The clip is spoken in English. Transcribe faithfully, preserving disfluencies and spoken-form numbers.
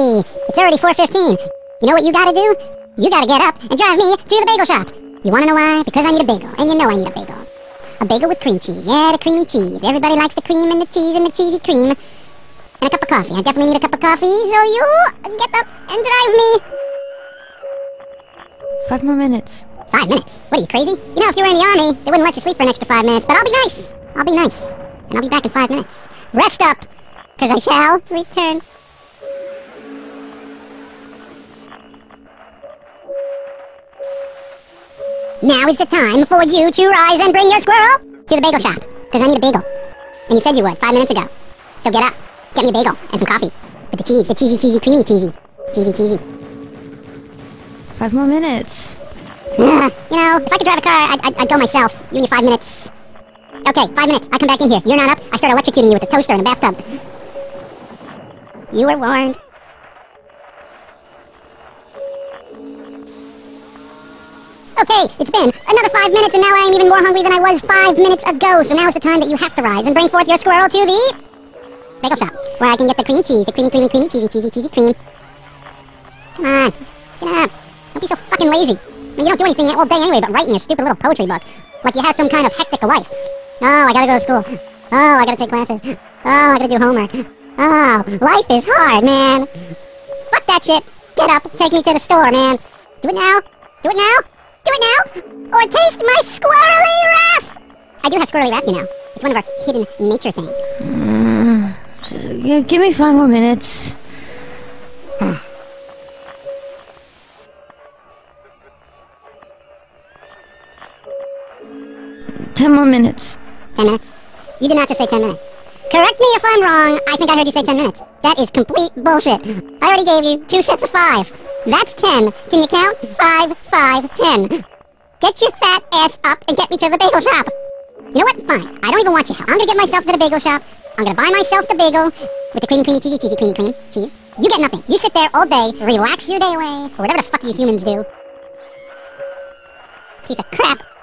Hey, it's already four fifteen. You know what you gotta do? You gotta get up and drive me to the bagel shop. You wanna know why? Because I need a bagel, and you know I need a bagel. A bagel with cream cheese. Yeah, the creamy cheese. Everybody likes the cream and the cheese and the cheesy cream. And a cup of coffee. I definitely need a cup of coffee, so you get up and drive me. Five more minutes. Five minutes? What, are you crazy? You know, if you were in the army, they wouldn't let you sleep for an extra five minutes, but I'll be nice. I'll be nice. And I'll be back in five minutes. Rest up, because I shall return. Now is the time for you to rise and bring your squirrel to the bagel shop, because I need a bagel. And you said you would five minutes ago. So get up, get me a bagel and some coffee. With the cheese, the cheesy, cheesy, creamy, cheesy. Cheesy, cheesy. Five more minutes. Uh, you know, if I could drive a car, I'd, I'd, I'd go myself. You and your five minutes. Okay, five minutes. I come back in here. You're not up. I start electrocuting you with a toaster in a bathtub. You were warned. Okay, it's been another five minutes, and now I am even more hungry than I was five minutes ago. So now is the time that you have to rise and bring forth your squirrel to the bagel shop, where I can get the cream cheese, the creamy, creamy, creamy, cheesy, cheesy, cheesy cream. Come on, get up. Don't be so fucking lazy. I mean, you don't do anything all day anyway but writing your stupid little poetry book. Like you have some kind of hectic life. Oh, I gotta go to school. Oh, I gotta take classes. Oh, I gotta do homework. Oh, life is hard, man. Fuck that shit. Get up, take me to the store, man. Do it now. Do it now. Do it now, or taste my squirrely wrath! I do have squirrely wrath, you know. It's one of our hidden nature things. Mm, just, give me five more minutes. ten more minutes. Ten minutes? You did not just say ten minutes. Correct me if I'm wrong, I think I heard you say ten minutes. That is complete bullshit. I already gave you two sets of five. That's ten. Can you count? Five, five, ten. Get your fat ass up and get me to the bagel shop. You know what? Fine. I don't even want you. I'm gonna get myself to the bagel shop. I'm gonna buy myself the bagel with the creamy, creamy, cheesy, cheesy, creamy, cream, cheese. You get nothing. You sit there all day, relax your day away, or whatever the fuck you humans do. Piece of crap.